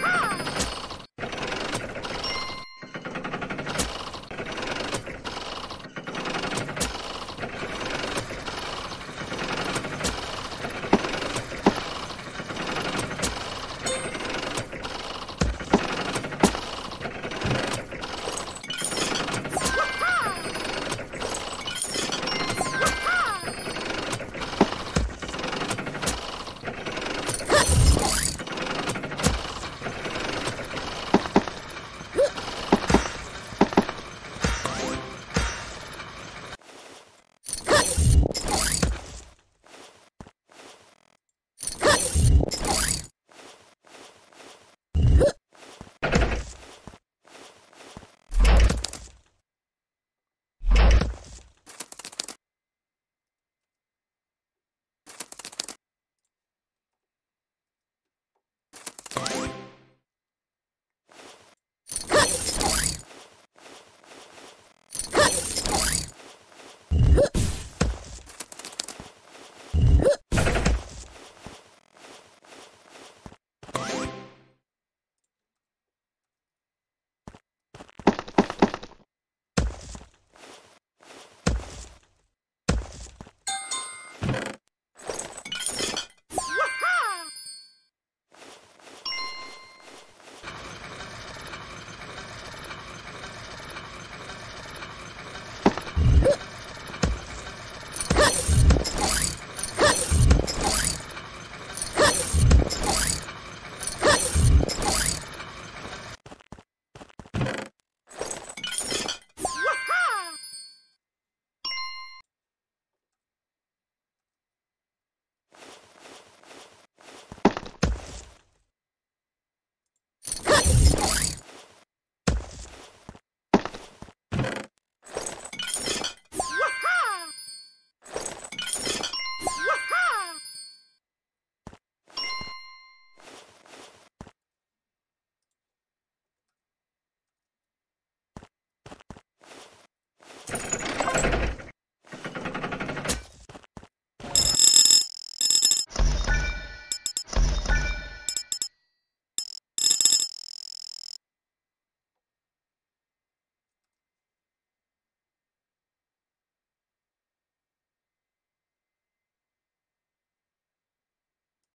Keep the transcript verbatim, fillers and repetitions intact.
Ha!